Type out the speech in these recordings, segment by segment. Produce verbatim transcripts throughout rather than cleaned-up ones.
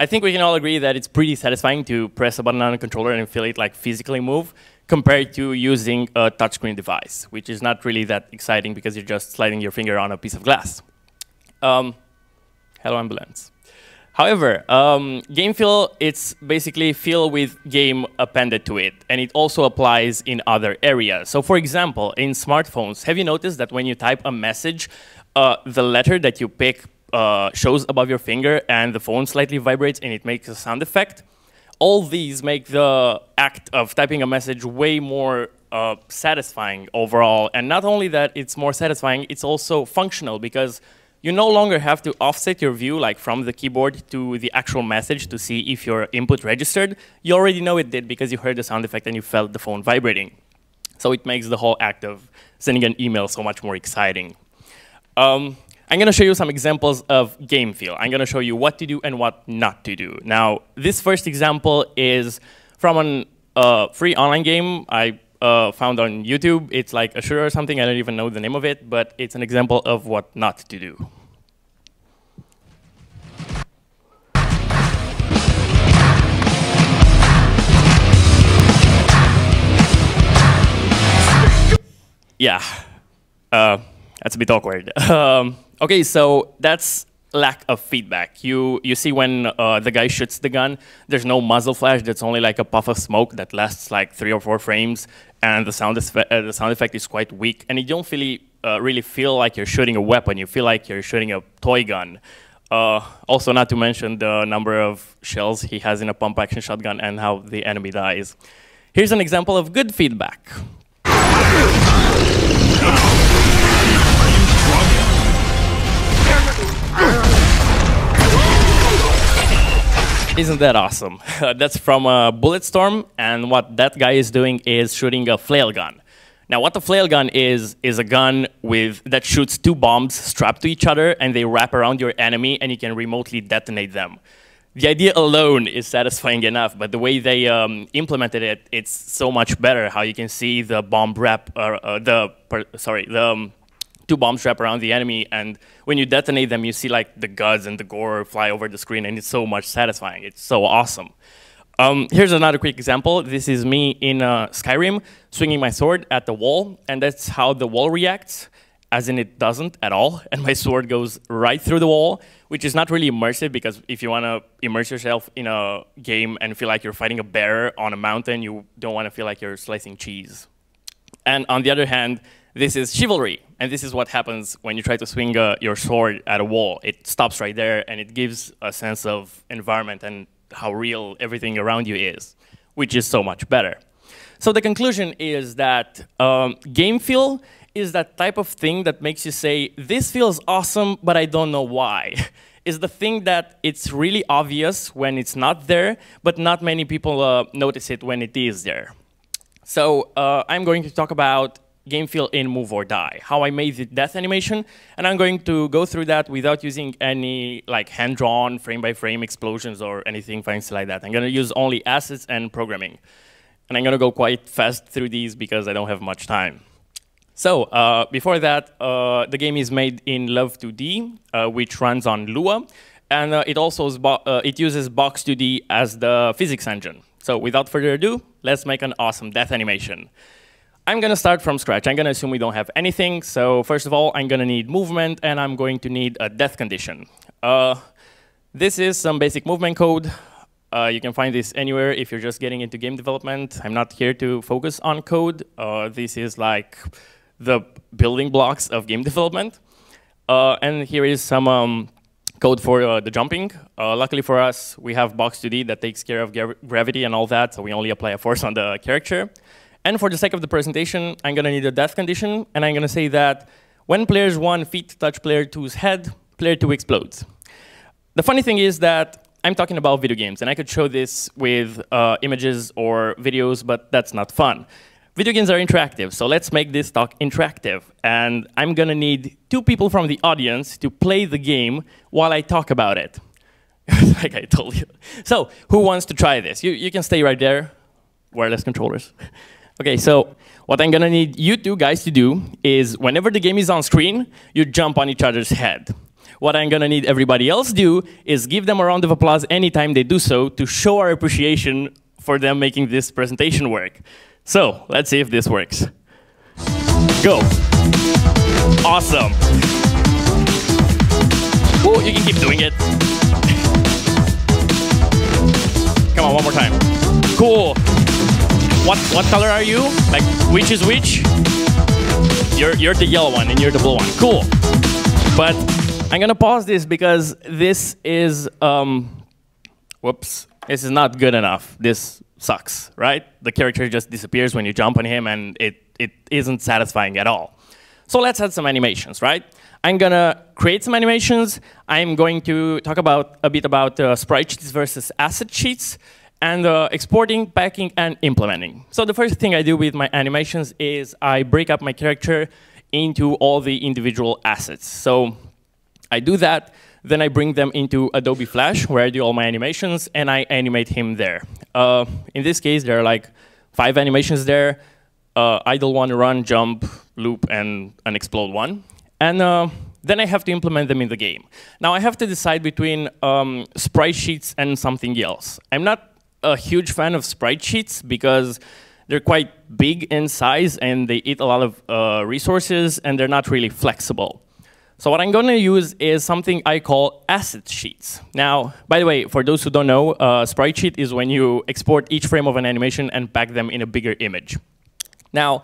I think we can all agree that it's pretty satisfying to press a button on a controller and feel it like physically move, compared to using a touchscreen device, which is not really that exciting because you're just sliding your finger on a piece of glass. Um, hello, ambulance. However, um, game feel, it's basically feel with game appended to it, and it also applies in other areas. So for example, in smartphones, have you noticed that when you type a message, uh, the letter that you pick uh, shows above your finger and the phone slightly vibrates and it makes a sound effect? All these make the act of typing a message way more uh, satisfying overall. And not only that it's more satisfying, it's also functional because you no longer have to offset your view like from the keyboard to the actual message to see if your input registered. You already know it did because you heard the sound effect and you felt the phone vibrating. So it makes the whole act of sending an email so much more exciting. Um, I'm going to show you some examples of game feel. I'm going to show you what to do and what not to do. Now, this first example is from a uh, free online game I uh, found on YouTube. It's like a shooter or something. I don't even know the name of it, but it's an example of what not to do. Yeah, uh, that's a bit awkward. um, Okay, so that's lack of feedback. You, you see when uh, the guy shoots the gun, there's no muzzle flash. That's only like a puff of smoke that lasts like three or four frames, and the sound, uh, the sound effect is quite weak. And you don't really, uh, really feel like you're shooting a weapon. You feel like you're shooting a toy gun. Uh, also, not to mention the number of shells he has in a pump-action shotgun and how the enemy dies. Here's an example of good feedback. Isn't that awesome? That's from uh, Bulletstorm, and what that guy is doing is shooting a flail gun. Now, what a flail gun is, is a gun with, that shoots two bombs strapped to each other, and they wrap around your enemy, and you can remotely detonate them. The idea alone is satisfying enough, but the way they um, implemented it, it's so much better, how you can see the bomb wrap, uh, uh, the, per, sorry, the um, two bombs wrap around the enemy, and when you detonate them, you see like the guts and the gore fly over the screen, and it's so much satisfying. It's so awesome. Um, here's another quick example. This is me in uh, Skyrim, swinging my sword at the wall, and that's how the wall reacts, as in it doesn't at all, and my sword goes right through the wall, which is not really immersive, because if you want to immerse yourself in a game and feel like you're fighting a bear on a mountain, you don't want to feel like you're slicing cheese. And on the other hand, this is Chivalry, and this is what happens when you try to swing uh, your sword at a wall. It stops right there, and it gives a sense of environment and how real everything around you is, which is so much better. So the conclusion is that um, game feel is that type of thing that makes you say, this feels awesome, but I don't know why. It's the thing that it's really obvious when it's not there, but not many people uh, notice it when it is there. So uh, I'm going to talk about game feel in Move or Die, how I made the death animation, and I'm going to go through that without using any like hand-drawn, frame-by-frame explosions or anything fancy like that. I'm going to use only assets and programming. And I'm going to go quite fast through these because I don't have much time. So uh, before that, uh, the game is made in Love two D, uh, which runs on Lua, and uh, it also uh, it uses Box two D as the physics engine. So without further ado, let's make an awesome death animation. I'm going to start from scratch. I'm going to assume we don't have anything. So first of all, I'm going to need movement, and I'm going to need a death condition. Uh, this is some basic movement code. Uh, you can find this anywhere if you're just getting into game development. I'm not here to focus on code. Uh, this is like the building blocks of game development. Uh, and here is some um, code for uh, the jumping. Uh, luckily for us, we have Box two D that takes care of gra gravity and all that, so we only apply a force on the character. And for the sake of the presentation, I'm going to need a death condition, and I'm going to say that when player's one feet touch player two's head, player two explodes. The funny thing is that I'm talking about video games, and I could show this with uh, images or videos, but that's not fun. Video games are interactive, so let's make this talk interactive. And I'm going to need two people from the audience to play the game while I talk about it, like I told you. So who wants to try this? You, you can stay right there, wireless controllers. Okay, so what I'm gonna need you two guys to do is whenever the game is on screen, you jump on each other's head. What I'm going to need everybody else do is give them a round of applause anytime they do so to show our appreciation for them making this presentation work. So let's see if this works. Go. Awesome. Ooh, you can keep doing it. Come on, one more time. Cool. What what color are you? Like, which is which? You're, you're the yellow one, and you're the blue one. Cool. But I'm going to pause this because this is, um, whoops, this is not good enough. This sucks, right? The character just disappears when you jump on him, and it, it isn't satisfying at all. So let's add some animations, right? I'm going to create some animations. I'm going to talk about a bit about uh, sprite sheets versus asset sheets, and uh, exporting, packing, and implementing. So the first thing I do with my animations is I break up my character into all the individual assets. So I do that, then I bring them into Adobe Flash, where I do all my animations, and I animate him there. Uh, in this case, there are like five animations there, uh, idle one, run, jump, loop, and an explode one. And uh, then I have to implement them in the game. Now I have to decide between um, sprite sheets and something else. I'm not a huge fan of sprite sheets because they're quite big in size and they eat a lot of uh, resources and they're not really flexible. So what I'm going to use is something I call asset sheets. Now, by the way, for those who don't know, uh, sprite sheet is when you export each frame of an animation and pack them in a bigger image. Now,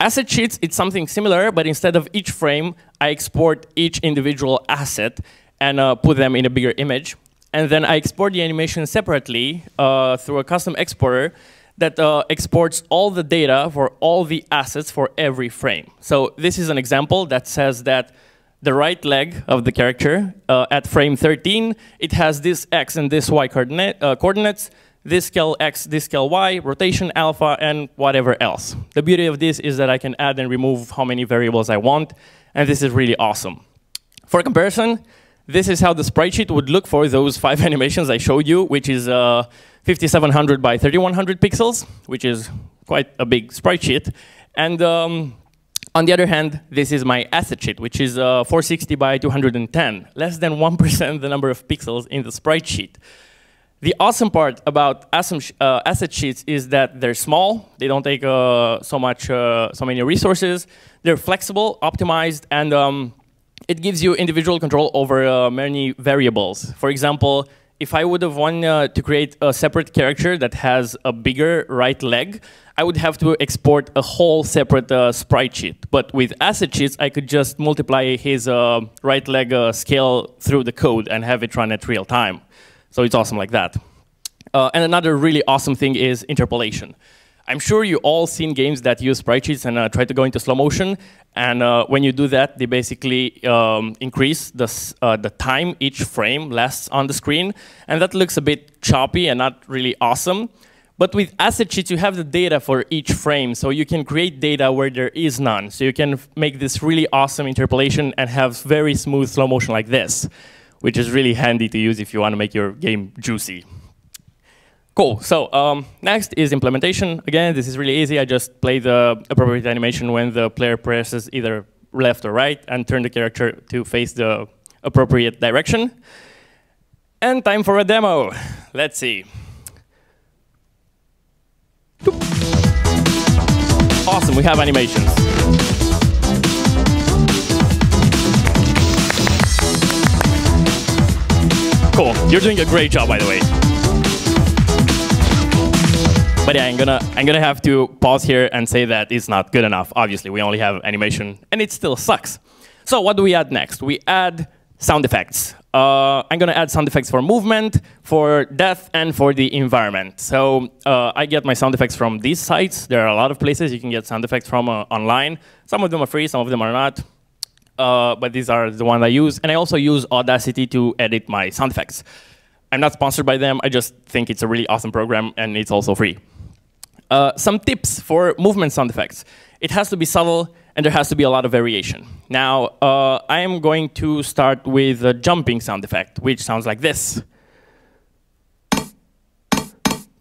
asset sheets, it's something similar, but instead of each frame, I export each individual asset and uh, put them in a bigger image. And then I export the animation separately uh, through a custom exporter that uh, exports all the data for all the assets for every frame. So this is an example that says that the right leg of the character uh, at frame thirteen, it has this X and this Y coordinate, uh, coordinates, this scale X, this scale Y, rotation alpha, and whatever else. The beauty of this is that I can add and remove how many variables I want, and this is really awesome. For comparison, this is how the sprite sheet would look for those five animations I showed you, which is uh, fifty-seven hundred by thirty-one hundred pixels, which is quite a big sprite sheet. And um, on the other hand, this is my asset sheet, which is uh, four sixty by two ten, less than one percent the number of pixels in the sprite sheet. The awesome part about asset sheets is that they're small, they don't take uh, so much, uh, so many resources, they're flexible, optimized, and um, it gives you individual control over uh, many variables. For example, if I would have wanted uh, to create a separate character that has a bigger right leg, I would have to export a whole separate uh, sprite sheet. But with asset sheets, I could just multiply his uh, right leg uh, scale through the code and have it run at real time. So it's awesome like that. Uh, and another really awesome thing is interpolation. I'm sure you all seen games that use sprite sheets and uh, try to go into slow motion. And uh, when you do that, they basically um, increase the, uh, the time each frame lasts on the screen. And that looks a bit choppy and not really awesome. But with asset sheets, you have the data for each frame. So you can create data where there is none. So you can make this really awesome interpolation and have very smooth slow motion like this, which is really handy to use if you want to make your game juicy. Cool, so um, next is implementation. Again, this is really easy. I just play the appropriate animation when the player presses either left or right and turn the character to face the appropriate direction. And time for a demo. Let's see. Awesome, we have animations. Cool, you're doing a great job, by the way. But yeah, I'm gonna, I'm gonna have to pause here and say that it's not good enough. Obviously, we only have animation, and it still sucks. So what do we add next? We add sound effects. Uh, I'm gonna add sound effects for movement, for death, and for the environment. So uh, I get my sound effects from these sites. There are a lot of places you can get sound effects from uh, online. Some of them are free, some of them are not. Uh, but these are the ones I use. And I also use Audacity to edit my sound effects. I'm not sponsored by them. I just think it's a really awesome program, and it's also free. Uh, some tips for movement sound effects. It has to be subtle, and there has to be a lot of variation. Now, uh, I am going to start with a jumping sound effect, which sounds like this.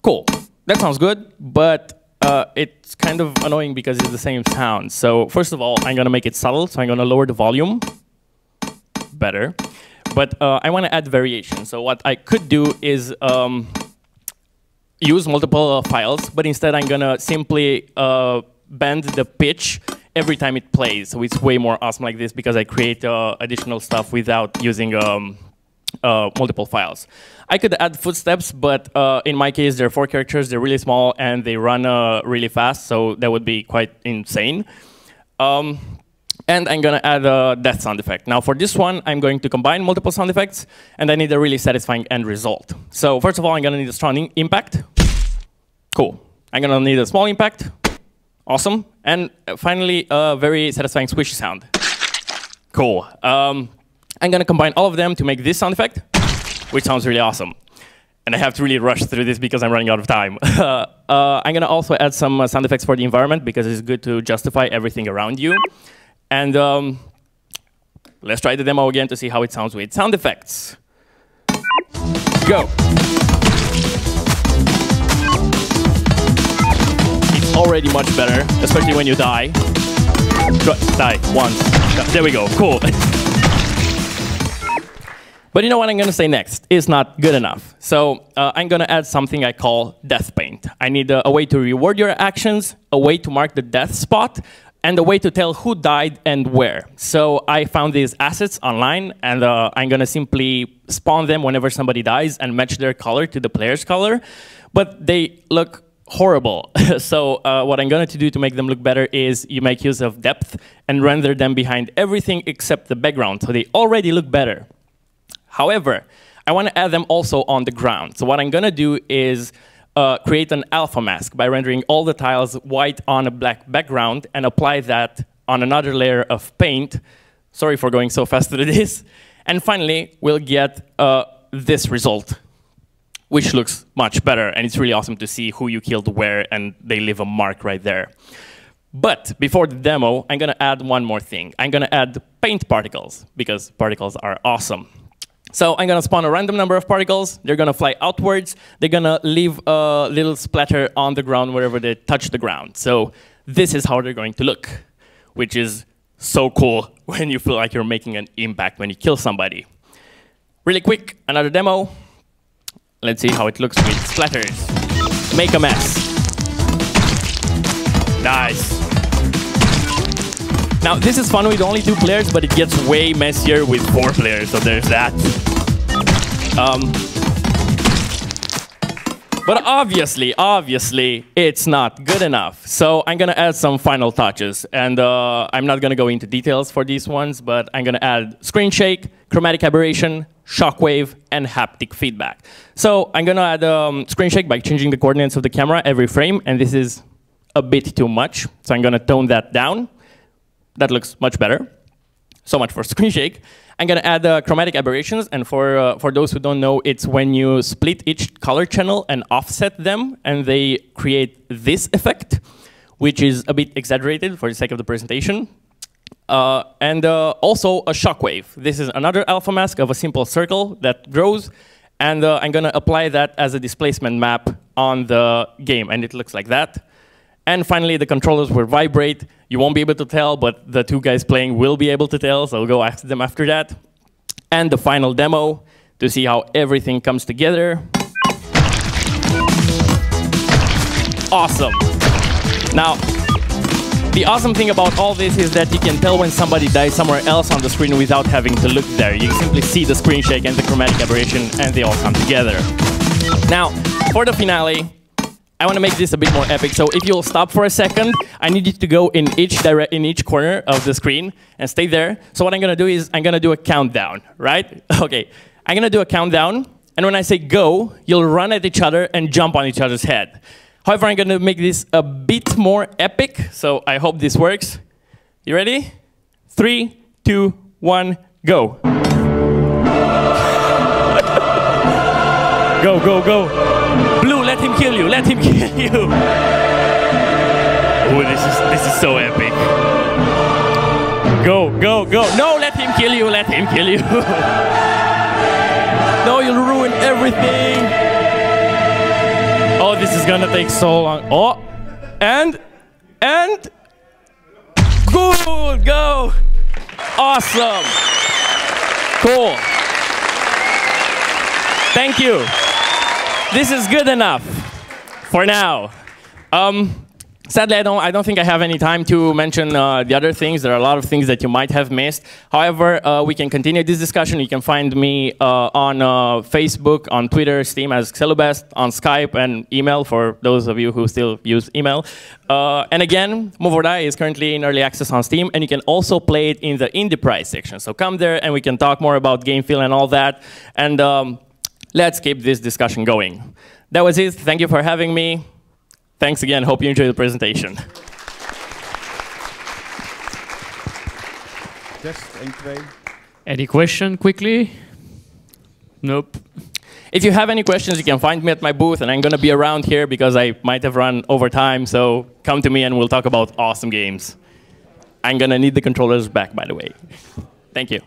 Cool. That sounds good, but uh, it's kind of annoying because it's the same sound. So first of all, I'm going to make it subtle, so I'm going to lower the volume. Better. But uh, I want to add variation. So what I could do is um, use multiple uh, files, but instead I'm going to simply uh, bend the pitch every time it plays. So it's way more awesome like this because I create uh, additional stuff without using um, uh, multiple files. I could add footsteps, but uh, in my case, there are four characters. They're really small, and they run uh, really fast, so that would be quite insane. Um, And I'm going to add a death sound effect. Now, for this one, I'm going to combine multiple sound effects, and I need a really satisfying end result. So first of all, I'm going to need a strong impact. Cool. I'm going to need a small impact. Awesome. And finally, a very satisfying squishy sound. Cool. Um, I'm going to combine all of them to make this sound effect, which sounds really awesome. And I have to really rush through this because I'm running out of time. uh, I'm going to also add some sound effects for the environment, because it's good to justify everything around you. And um, let's try the demo again to see how it sounds with sound effects. Go. It's already much better, especially when you die. Die once. There we go. Cool. But you know what I'm going to say next is not good enough. So uh, I'm going to add something I call death paint. I need a, a way to reward your actions, a way to mark the death spot, and a way to tell who died and where. So I found these assets online, and uh, I'm going to simply spawn them whenever somebody dies and match their color to the player's color. But they look horrible. So uh, what I'm going to do to make them look better is you make use of depth and render them behind everything except the background. So they already look better. However, I want to add them also on the ground. So what I'm going to do is Uh, create an alpha mask by rendering all the tiles white on a black background and apply that on another layer of paint. Sorry for going so fast through this. And finally, we'll get uh, this result, which looks much better. And it's really awesome to see who you killed where, and they leave a mark right there. But before the demo, I'm going to add one more thing. I'm going to add paint particles, because particles are awesome. So I'm going to spawn a random number of particles. They're going to fly outwards. They're going to leave a little splatter on the ground wherever they touch the ground. So this is how they're going to look, which is so cool when you feel like you're making an impact when you kill somebody. Really quick, another demo. Let's see how it looks with splatters. Make a mess. Nice. Now, this is fun with only two players, but it gets way messier with four players, so there's that. Um, but obviously, obviously, it's not good enough. So I'm going to add some final touches. And uh, I'm not going to go into details for these ones, but I'm going to add screen shake, chromatic aberration, shockwave, and haptic feedback. So I'm going to add um, screen shake by changing the coordinates of the camera every frame. And this is a bit too much, so I'm going to tone that down. That looks much better. So much for screen shake. I'm going to add uh, chromatic aberrations. And for, uh, for those who don't know, it's when you split each color channel and offset them, and they create this effect, which is a bit exaggerated for the sake of the presentation. Uh, and uh, also a shockwave. This is another alpha mask of a simple circle that grows. And uh, I'm going to apply that as a displacement map on the game. And it looks like that. And finally, the controllers will vibrate. You won't be able to tell, but the two guys playing will be able to tell, so go ask them after that. And the final demo to see how everything comes together. Awesome. Now, the awesome thing about all this is that you can tell when somebody dies somewhere else on the screen without having to look there. You simply see the screen shake and the chromatic aberration, and they all come together. Now, for the finale, I want to make this a bit more epic, so if you'll stop for a second, I need you to go in each direct, in each corner of the screen and stay there. So what I'm going to do is I'm going to do a countdown, right? OK, I'm going to do a countdown. And when I say go, you'll run at each other and jump on each other's head. However, I'm going to make this a bit more epic, so I hope this works. You ready? Three, two, one, go. Go, go, go. Blue, let him kill you, let him kill you. Ooh, this is, this is so epic. Go, go, go. No, let him kill you, let him kill you. No, you'll ruin everything. Oh, this is gonna take so long. Oh, and, and. Good, go. Awesome. Cool. Thank you. This is good enough for now. Um, Sadly, I don't, I don't think I have any time to mention uh, the other things. There are a lot of things that you might have missed. However, uh, we can continue this discussion. You can find me uh, on uh, Facebook, on Twitter, Steam as Xelubest, on Skype, and email for those of you who still use email. Uh, and again, Move or Die is currently in early access on Steam, and you can also play it in the indie price section. So come there, and we can talk more about game feel and all that. And um, let's keep this discussion going. That was it. Thank you for having me. Thanks again. Hope you enjoyed the presentation. Just any question quickly? Nope. If you have any questions, you can find me at my booth, and I'm going to be around here because I might have run over time. So come to me, and we'll talk about awesome games. I'm going to need the controllers back, by the way. Thank you.